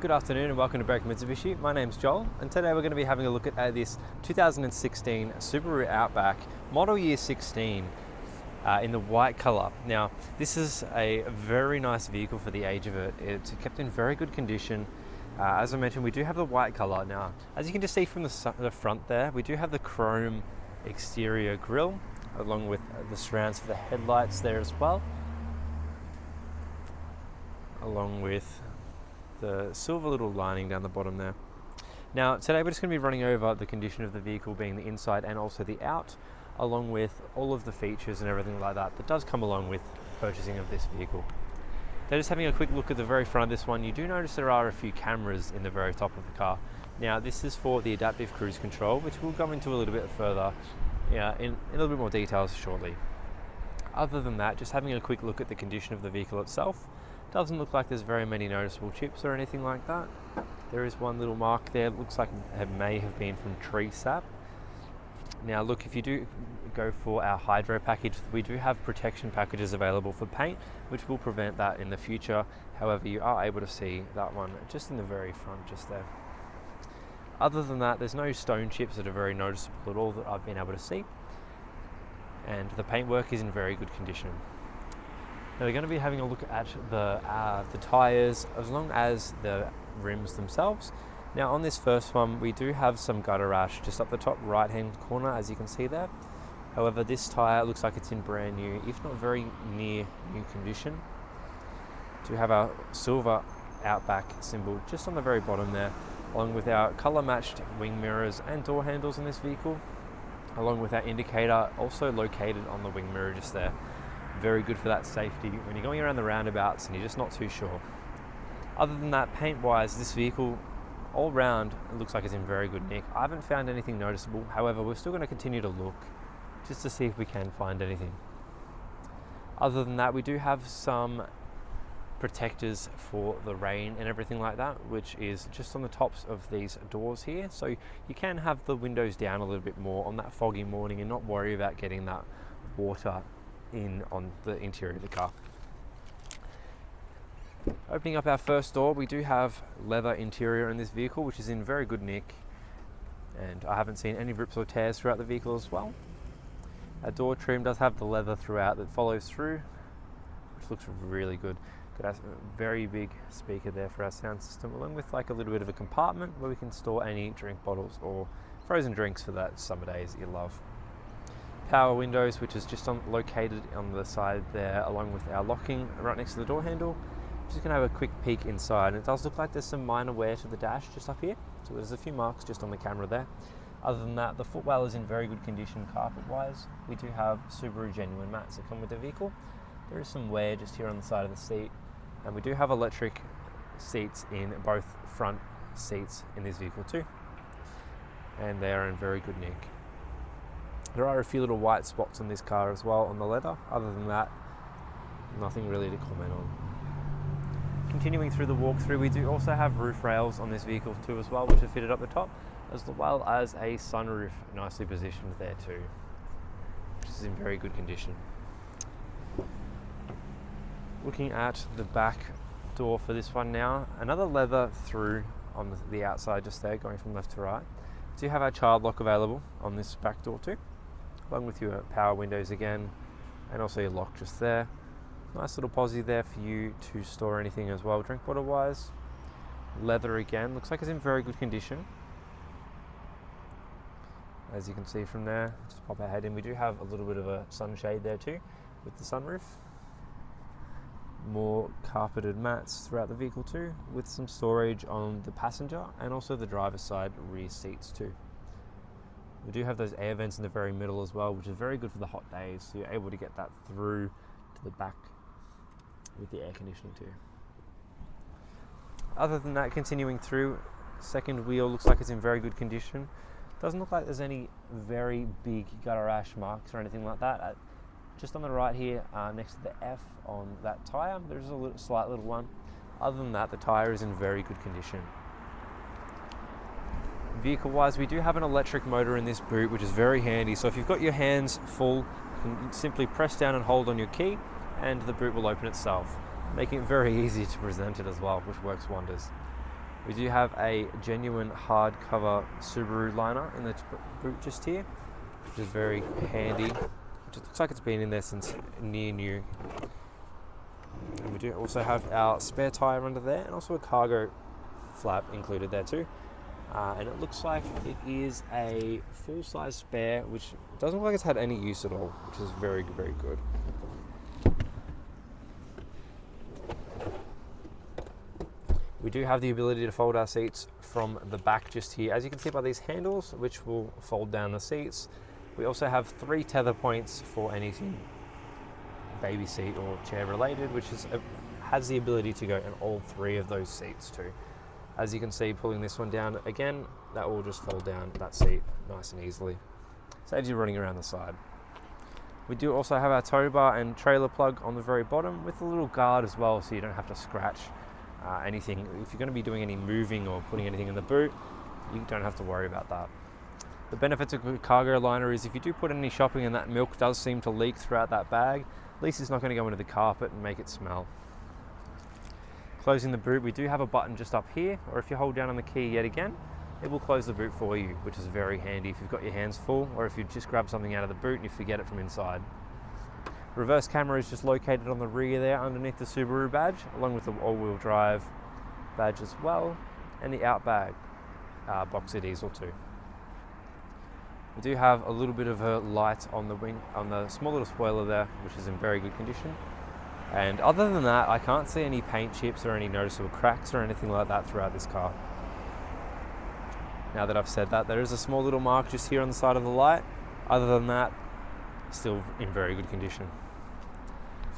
Good afternoon and welcome to Berwick Mitsubishi. My name's Joel and today we're going to be having a look at this 2016 Subaru Outback model year 16 in the white colour. Now this is a very nice vehicle for the age of it. It's kept in very good condition. As I mentioned, we do have the white colour now. As you can just see from the front there, we do have the chrome exterior grille along with the surrounds for the headlights there as well, along with the silver little lining down the bottom there. Now today we're just going to be running over the condition of the vehicle, being the inside and also the out, along with all of the features and everything like that that does come along with purchasing of this vehicle. Now just having a quick look at the very front of this one, you do notice there are a few cameras in the very top of the car. Now this is for the adaptive cruise control, which we'll go into a little bit further in a little bit more details shortly. Other than that, just having a quick look at the condition of the vehicle itself. Doesn't look like there's very many noticeable chips or anything like that. There is one little mark there, it looks like it may have been from tree sap. Now look, if you do go for our hydro package, we do have protection packages available for paint, which will prevent that in the future. However, you are able to see that one just in the very front just there. Other than that, there's no stone chips that are very noticeable at all that I've been able to see. And the paintwork is in very good condition. Now we're going to be having a look at the tyres as long as the rims themselves. Now on this first one, we do have some gutter rash just up the top right hand corner, as you can see there. However, this tyre looks like it's in brand new, if not very near new condition. We do have our silver Outback symbol just on the very bottom there, along with our colour matched wing mirrors and door handles in this vehicle, along with our indicator also located on the wing mirror just there. Very good for that safety when you're going around the roundabouts and you're just not too sure. Other than that, paint wise, this vehicle all round looks like it's in very good nick. I haven't found anything noticeable, however we're still going to continue to look just to see if we can find anything. Other than that, we do have some protectors for the rain and everything like that, which is just on the tops of these doors here, so you can have the windows down a little bit more on that foggy morning and not worry about getting that water in on the interior of the car. Opening up our first door, we do have leather interior in this vehicle, which is in very good nick, and I haven't seen any rips or tears throughout the vehicle as well. Our door trim does have the leather throughout that follows through, which looks really good. Got a very big speaker there for our sound system, along with like a little bit of a compartment where we can store any drink bottles or frozen drinks for that summer days you love. Power windows, which is just located on the side there, along with our locking right next to the door handle. Just gonna have a quick peek inside, and it does look like there's some minor wear to the dash just up here, so there's a few marks just on the camera there. Other than that, the footwell is in very good condition carpet wise. We do have Subaru genuine mats that come with the vehicle. There is some wear just here on the side of the seat, and we do have electric seats in both front seats in this vehicle too, and they are in very good nick. There are a few little white spots on this car as well on the leather. Other than that, nothing really to comment on. Continuing through the walkthrough, we do also have roof rails on this vehicle too as well, which are fitted up the top, as well as a sunroof nicely positioned there too, which is in very good condition. Looking at the back door for this one now, another leather through on the outside just there, going from left to right. We do have our child lock available on this back door too, along with your power windows again, and also your lock just there. Nice little posi there for you to store anything as well, drink bottle wise. Leather again, looks like it's in very good condition. As you can see from there, just pop our head in. We do have a little bit of a sunshade there too, with the sunroof. More carpeted mats throughout the vehicle too, with some storage on the passenger and also the driver's side rear seats too. We do have those air vents in the very middle as well, which is very good for the hot days, so you're able to get that through to the back with the air conditioning too. Other than that, continuing through, second wheel looks like it's in very good condition. Doesn't look like there's any very big gutter rash marks or anything like that. Just on the right here, next to the F on that tyre, there's a little, slight little one. Other than that, the tyre is in very good condition. Vehicle-wise, we do have an electric motor in this boot, which is very handy. So if you've got your hands full, you can simply press down and hold on your key, and the boot will open itself, making it very easy to present it as well, which works wonders. We do have a genuine hardcover Subaru liner in the boot just here, which is very handy. It looks like it's been in there since near new. And we do also have our spare tire under there, and also a cargo flap included there too. And it looks like it is a full-size spare, which doesn't look like it's had any use at all, which is very, very good. We do have the ability to fold our seats from the back just here, as you can see by these handles, which will fold down the seats. We also have 3 tether points for anything baby seat or chair related, which is has the ability to go in all 3 of those seats too. As you can see, pulling this one down again, that will just fold down that seat nice and easily. Saves you running around the side. We do also have our tow bar and trailer plug on the very bottom with a little guard as well, so you don't have to scratch anything. If you're going to be doing any moving or putting anything in the boot, you don't have to worry about that. The benefits of a cargo liner is if you do put any shopping and that milk does seem to leak throughout that bag, at least it's not going to go into the carpet and make it smell. Closing the boot, we do have a button just up here, or if you hold down on the key yet again, it will close the boot for you, which is very handy if you've got your hands full, or if you just grab something out of the boot and you forget it from inside. Reverse camera is just located on the rear there underneath the Subaru badge, along with the all-wheel drive badge as well, and the Outback boxer diesel too. We do have a little bit of a light on the wing, on the small little spoiler there, which is in very good condition. And other than that, I can't see any paint chips or any noticeable cracks or anything like that throughout this car. Now that I've said that, there is a small little mark just here on the side of the light. Other than that, still in very good condition.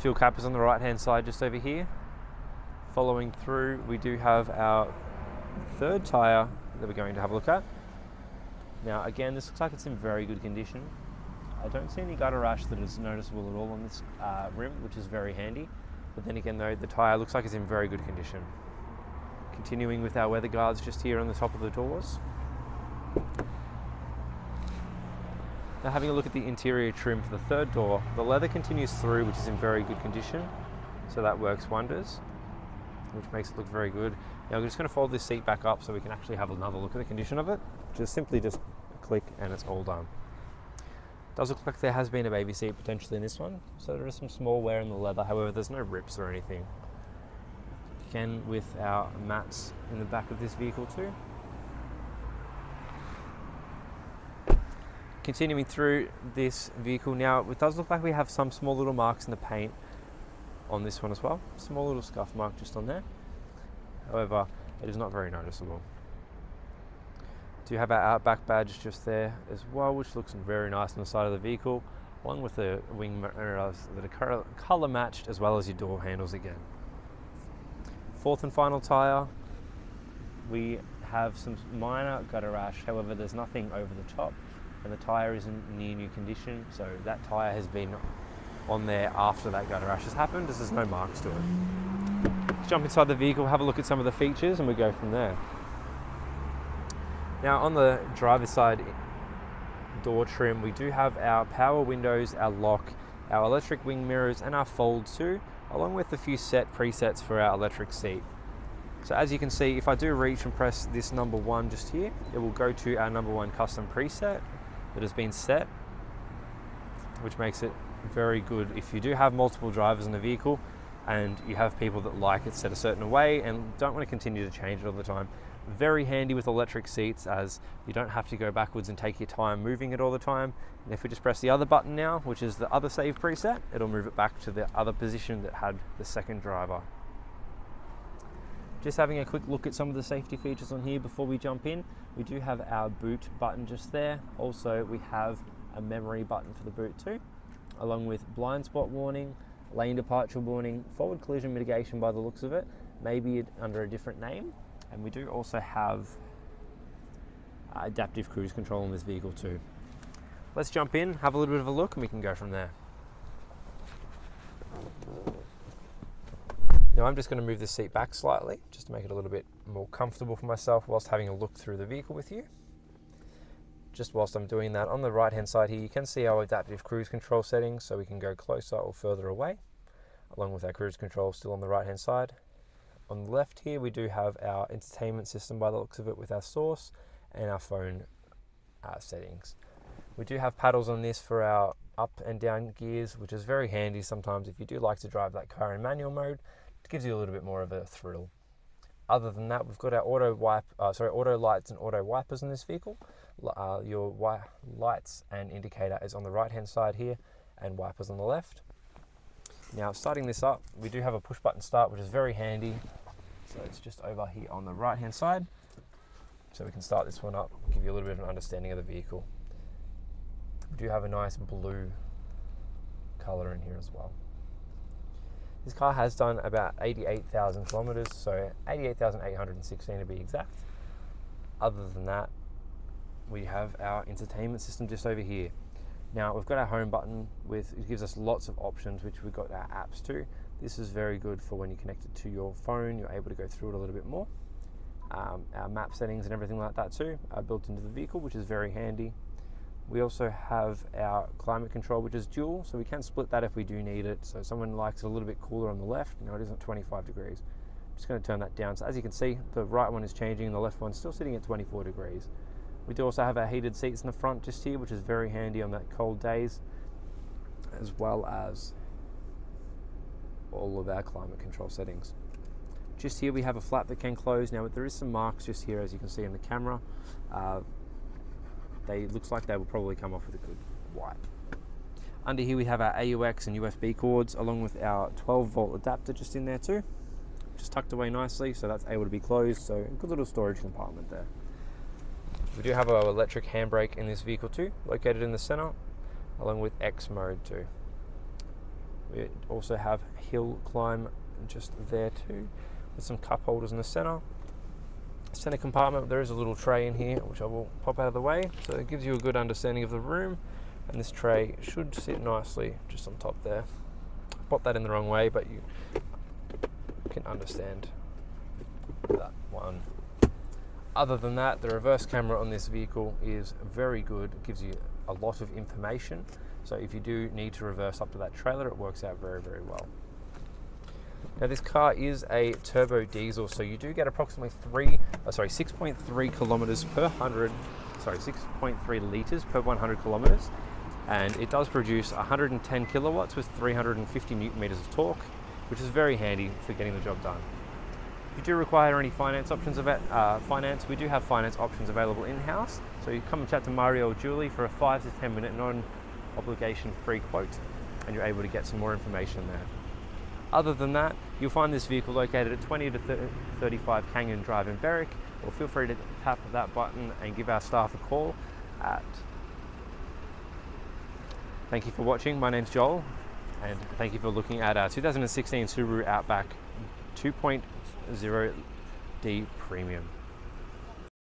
Fuel cap is on the right-hand side just over here. Following through, we do have our 3rd tyre that we're going to have a look at. Now again, this looks like it's in very good condition. I don't see any gutter rash that is noticeable at all on this rim, which is very handy. But then again though, the tyre looks like it's in very good condition. Continuing with our weather guards just here on the top of the doors. Now having a look at the interior trim for the 3rd door, the leather continues through, which is in very good condition. So that works wonders, which makes it look very good. Now I'm just going to fold this seat back up so we can actually have another look at the condition of it. Just simply just click and it's all done. Does look like there has been a baby seat potentially in this one, so there is some small wear in the leather, however there's no rips or anything. Again with our mats in the back of this vehicle too. Continuing through this vehicle now, it does look like we have some small little marks in the paint on this one as well. Small little scuff mark just on there, however it is not very noticeable. Do have our Outback badge just there as well, which looks very nice on the side of the vehicle, along with the wing mirrors that are colour matched, as well as your door handles again. 4th and final tyre, we have some minor gutter rash, however there's nothing over the top, and the tyre is in near new condition, so that tyre has been on there after that gutter rash has happened, as there's no marks to it. Let's jump inside the vehicle, have a look at some of the features, and we go from there. Now on the driver's side door trim, we do have our power windows, our lock, our electric wing mirrors and our fold too, along with a few set presets for our electric seat. So as you can see, if I do reach and press this number 1 just here, it will go to our number 1 custom preset that has been set, which makes it very good if you do have multiple drivers in the vehicle and you have people that like it set a certain way and don't want to continue to change it all the time. Very handy with electric seats, as you don't have to go backwards and take your time moving it all the time. And if we just press the other button now, which is the other save preset, it'll move it back to the other position that had the second driver. Just having a quick look at some of the safety features on here before we jump in. We do have our boot button just there. Also, we have a memory button for the boot too, along with blind spot warning, lane departure warning, forward collision mitigation by the looks of it, maybe under a different name. And we do also have adaptive cruise control on this vehicle too. Let's jump in, have a little bit of a look, and we can go from there. Now I'm just going to move this seat back slightly, just to make it a little bit more comfortable for myself whilst having a look through the vehicle with you. Just whilst I'm doing that, on the right hand side here, you can see our adaptive cruise control settings, so we can go closer or further away, along with our cruise control still on the right hand side. On the left here, we do have our entertainment system by the looks of it, with our source and our phone settings. We do have paddles on this for our up and down gears, which is very handy sometimes if you do like to drive that car in manual mode. It gives you a little bit more of a thrill. Other than that, we've got our auto lights and auto wipers in this vehicle. Your lights and indicator is on the right hand side here, and wipers on the left. Now, starting this up, we do have a push button start, which is very handy. So it's just over here on the right hand side. So we can start this one up, give you a little bit of an understanding of the vehicle. We do have a nice blue color in here as well. This car has done about 88,000 kilometers, so 88,816 to be exact. Other than that, we have our entertainment system just over here. Now, we've got our home button, with it gives us lots of options, which we've got our apps too. This is very good for when you connect it to your phone, you're able to go through it a little bit more. Our map settings and everything like that too are built into the vehicle, which is very handy. We also have our climate control, which is dual, so we can split that if we do need it. So someone likes it a little bit cooler on the left. No, it isn't 25 degrees. I'm just going to turn that down. So as you can see, the right one is changing and the left one's still sitting at 24 degrees. We do also have our heated seats in the front just here, which is very handy on that cold days, as well as all of our climate control settings. Just here we have a flap that can close. Now, there is some marks just here, as you can see in the camera. It looks like they will probably come off with a good wipe. Under here we have our AUX and USB cords, along with our 12-volt adapter just in there too. Just tucked away nicely, so that's able to be closed, so a good little storage compartment there. We do have our electric handbrake in this vehicle too, located in the center, along with X mode too. We also have hill climb just there too, with some cup holders in the center compartment. There is a little tray in here, which I will pop out of the way, so it gives you a good understanding of the room, and this tray should sit nicely just on top there. Pop that in the wrong way, but you can understand that one. Other than that, the reverse camera on this vehicle is very good. It gives you a lot of information, so if you do need to reverse up to that trailer, it works out very, very well. Now, this car is a turbo diesel, so you do get approximately 6.3 kilometers per 100, 6.3 liters per 100 kilometers, and it does produce 110 kilowatts with 350 newton meters of torque, which is very handy for getting the job done. If you do require any finance options, we do have finance options available in-house, so you come and chat to Mario or Julie for a 5 to 10 minute non-obligation free quote, and you're able to get some more information there. Other than that, you'll find this vehicle located at 20 to 35 Canyon Drive in Berwick, or feel free to tap that button and give our staff a call at... Thank you for watching, my name's Joel, and thank you for looking at our 2016 Subaru Outback 2.0D Premium.